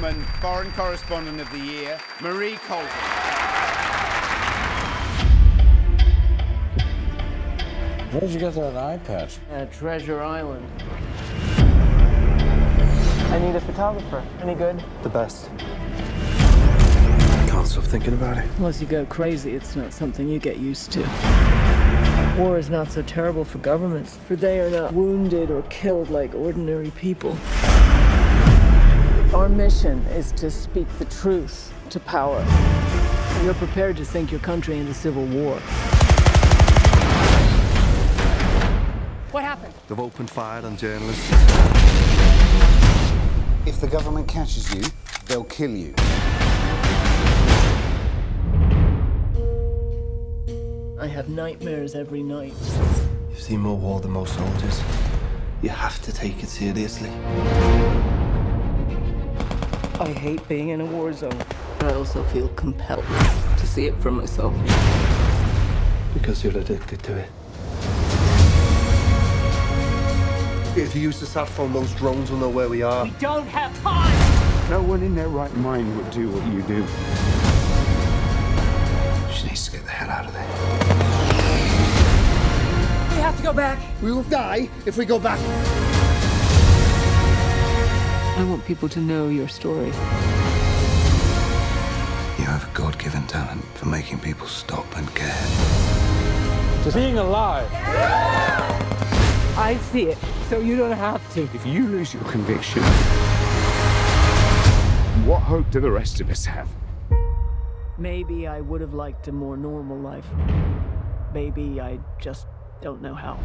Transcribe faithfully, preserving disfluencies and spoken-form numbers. gentlemen, Foreign Correspondent of the Year, Marie Colvin. Where did you get that eye patch? At Treasure Island. I need a photographer. Any good? The best. Can't stop thinking about it. Unless you go crazy, it's not something you get used to. War is not so terrible for governments, for they are not wounded or killed like ordinary people. Our mission is to speak the truth to power. You're prepared to sink your country into civil war. What happened? They've opened fire on journalists. If the government catches you, they'll kill you. I have nightmares every night. You've seen more war than most soldiers. You have to take it seriously. I hate being in a war zone, but I also feel compelled to see it for myself. Because you're addicted to it. If you use the sat phone, those drones will know where we are. We don't have time! No one in their right mind would do what you do. She needs to get the hell out of there. We have to go back. We will die if we go back. I want people to know your story. You have a God-given talent for making people stop and care. Just being alive. Yeah! I see it, so you don't have to. If you lose your conviction, what hope do the rest of us have? Maybe I would have liked a more normal life. Maybe I just don't know how.